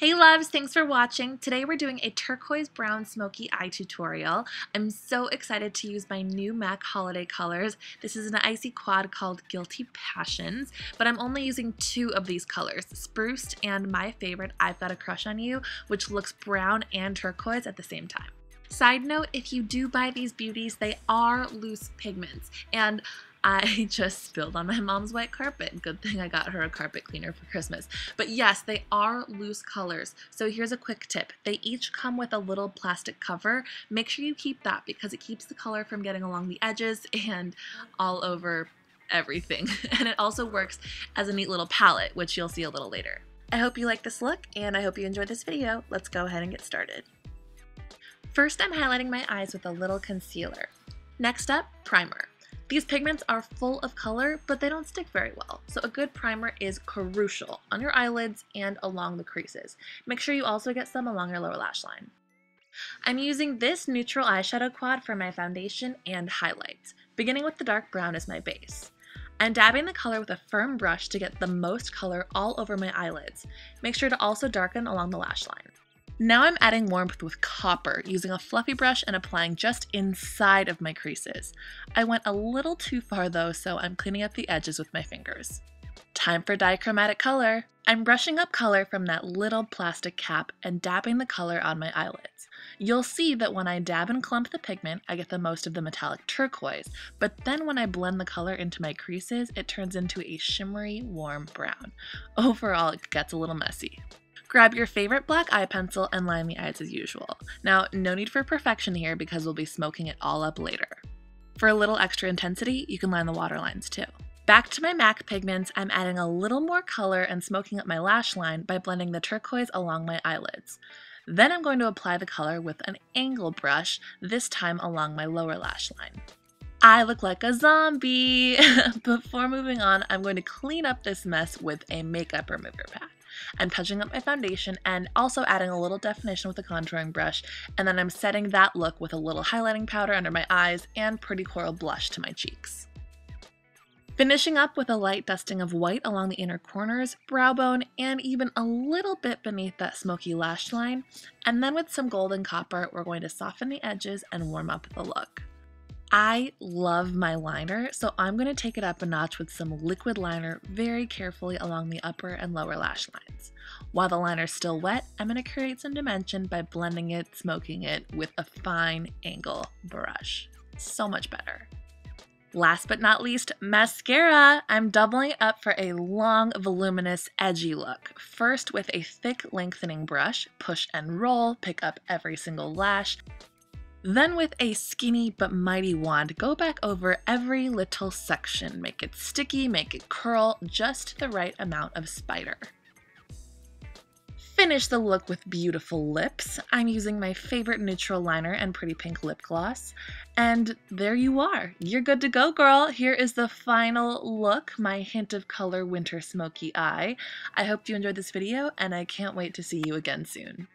Hey loves, thanks for watching. Today we're doing a turquoise brown smoky eye tutorial. I'm so excited to use my new MAC holiday colors. This is an icy quad called Guilty Passions, but I'm only using two of these colors, Spruced and my favorite, I've Got a Crush on You, which looks brown and turquoise at the same time. Side note, if you do buy these beauties, they are loose pigments, and I just spilled on my mom's white carpet. Good thing I got her a carpet cleaner for Christmas. But yes, they are loose colors. So here's a quick tip. They each come with a little plastic cover. Make sure you keep that because it keeps the color from getting along the edges and all over everything. And it also works as a neat little palette, which you'll see a little later. I hope you like this look and I hope you enjoyed this video. Let's go ahead and get started. First, I'm highlighting my eyes with a little concealer. Next up, primer. These pigments are full of color, but they don't stick very well, so a good primer is crucial on your eyelids and along the creases. Make sure you also get some along your lower lash line. I'm using this neutral eyeshadow quad for my foundation and highlights, beginning with the dark brown as my base. I'm dabbing the color with a firm brush to get the most color all over my eyelids. Make sure to also darken along the lash line. Now I'm adding warmth with copper, using a fluffy brush and applying just inside of my creases. I went a little too far though, so I'm cleaning up the edges with my fingers. Time for dichromatic color! I'm brushing up color from that little plastic cap and dabbing the color on my eyelids. You'll see that when I dab and clump the pigment, I get the most of the metallic turquoise, but then when I blend the color into my creases, it turns into a shimmery, warm brown. Overall, it gets a little messy. Grab your favorite black eye pencil and line the eyes as usual. Now, no need for perfection here because we'll be smoking it all up later. For a little extra intensity, you can line the waterlines too. Back to my MAC pigments, I'm adding a little more color and smoking up my lash line by blending the turquoise along my eyelids. Then I'm going to apply the color with an angle brush, this time along my lower lash line. I look like a zombie! Before moving on, I'm going to clean up this mess with a makeup remover pad. I'm touching up my foundation and also adding a little definition with a contouring brush, and then I'm setting that look with a little highlighting powder under my eyes and pretty coral blush to my cheeks. Finishing up with a light dusting of white along the inner corners, brow bone, and even a little bit beneath that smoky lash line, and then with some gold and copper, we're going to soften the edges and warm up the look. I love my liner, so I'm going to take it up a notch with some liquid liner very carefully along the upper and lower lash lines. While the liner's still wet, I'm going to create some dimension by blending it, smoking it with a fine angle brush. So much better. Last but not least, mascara! I'm doubling up for a long, voluminous, edgy look. First with a thick lengthening brush, push and roll, pick up every single lash. Then with a skinny but mighty wand, go back over every little section. Make it sticky, make it curl, just the right amount of spider. Finish the look with beautiful lips. I'm using my favorite neutral liner and pretty pink lip gloss. And there you are. You're good to go, girl. Here is the final look, my hint of color winter smoky eye. I hope you enjoyed this video and I can't wait to see you again soon.